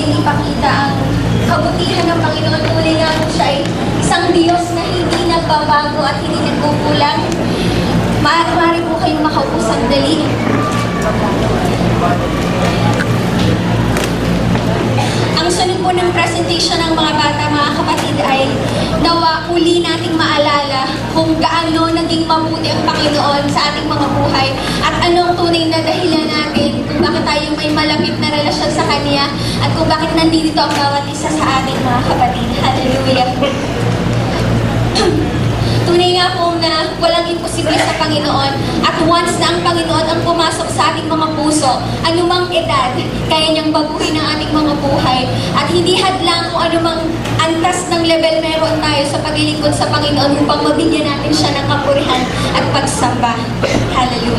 natin ipakita ang kabutihan ng Panginoon. Tunay nga po siya ay isang Diyos na hindi nagbabago at hindi nagkukulang. Maaari po kayong makaupo sandali. Ang sunod po ng presentation ng mga bata, mga kapatid, ay nawa uli nating maalala kung gaano naging mabuti ang Panginoon sa ating mga buhay at anong tunay na dahilan natin kung bakit tayo may malapit na relasyon sa Kanya at kung bakit nandito ang bawat isa sa ating mga kapatid. Hallelujah! Tunay nga po na walang imposible sa Panginoon at once na ang Panginoon ang pumasok sa ating mga puso, anumang edad, kaya niyang baguhin ang ating mga buhay at hindi hadlang kung anumang antas ng level meron tayo sa paglilingkod sa Panginoon upang mabigyan natin siya ng kapurihan at pagsamba. Hallelujah.